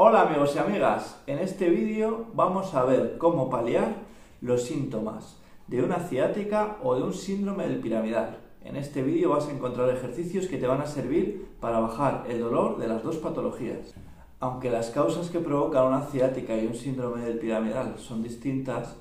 Hola amigos y amigas, en este vídeo vamos a ver cómo paliar los síntomas de una ciática o de un síndrome del piramidal. En este vídeo vas a encontrar ejercicios que te van a servir para bajar el dolor de las dos patologías. Aunque las causas que provocan una ciática y un síndrome del piramidal son distintas,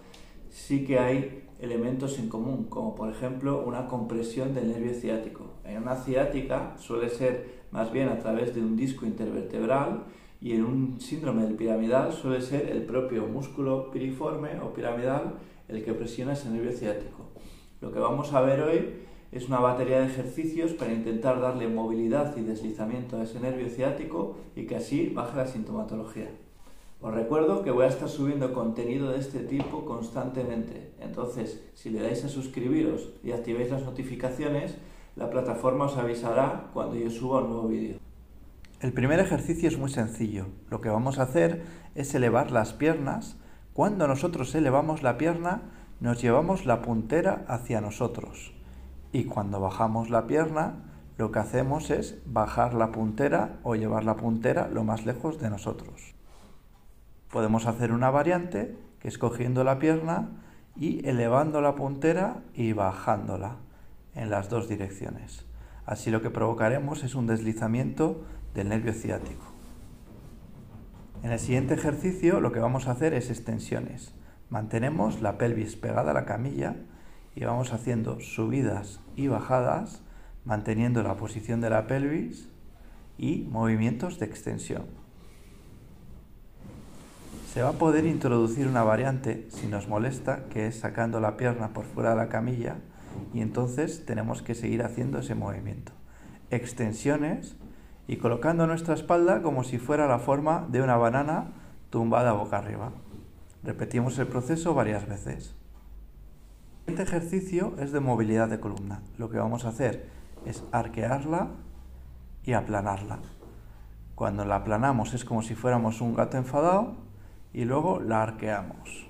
sí que hay elementos en común, como por ejemplo una compresión del nervio ciático. En una ciática suele ser más bien a través de un disco intervertebral y en un síndrome del piramidal suele ser el propio músculo piriforme o piramidal el que presiona ese nervio ciático. Lo que vamos a ver hoy es una batería de ejercicios para intentar darle movilidad y deslizamiento a ese nervio ciático y que así baje la sintomatología. Os recuerdo que voy a estar subiendo contenido de este tipo constantemente, entonces si le dais a suscribiros y activéis las notificaciones, la plataforma os avisará cuando yo suba un nuevo vídeo. El primer ejercicio es muy sencillo, lo que vamos a hacer es elevar las piernas. Cuando nosotros elevamos la pierna, nos llevamos la puntera hacia nosotros y cuando bajamos la pierna, lo que hacemos es bajar la puntera o llevar la puntera lo más lejos de nosotros. Podemos hacer una variante, que es cogiendo la pierna y elevando la puntera y bajándola en las dos direcciones. Así lo que provocaremos es un deslizamiento del nervio ciático. En el siguiente ejercicio lo que vamos a hacer es extensiones. Mantenemos la pelvis pegada a la camilla y vamos haciendo subidas y bajadas, manteniendo la posición de la pelvis y movimientos de extensión. Se va a poder introducir una variante, si nos molesta, que es sacando la pierna por fuera de la camilla y entonces tenemos que seguir haciendo ese movimiento. Extensiones y colocando nuestra espalda como si fuera la forma de una banana tumbada boca arriba. Repetimos el proceso varias veces. Este ejercicio es de movilidad de columna. Lo que vamos a hacer es arquearla y aplanarla. Cuando la aplanamos es como si fuéramos un gato enfadado. Y luego la arqueamos.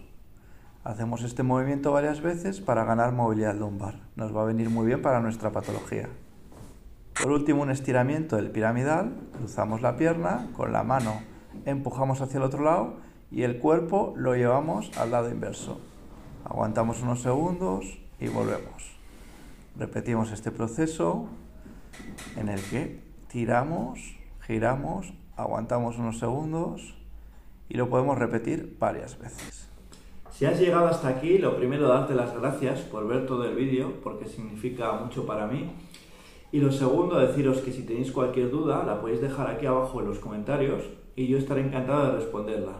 Hacemos este movimiento varias veces para ganar movilidad lumbar. Nos va a venir muy bien para nuestra patología. Por último, un estiramiento del piramidal. Cruzamos la pierna, con la mano empujamos hacia el otro lado y el cuerpo lo llevamos al lado inverso. Aguantamos unos segundos y volvemos. Repetimos este proceso en el que tiramos, giramos, aguantamos unos segundos y lo podemos repetir varias veces. Si has llegado hasta aquí, lo primero, darte las gracias por ver todo el vídeo, porque significa mucho para mí. Y lo segundo, deciros que si tenéis cualquier duda, la podéis dejar aquí abajo en los comentarios y yo estaré encantado de responderla.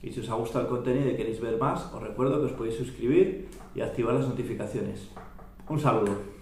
Y si os ha gustado el contenido y queréis ver más, os recuerdo que os podéis suscribir y activar las notificaciones. Un saludo.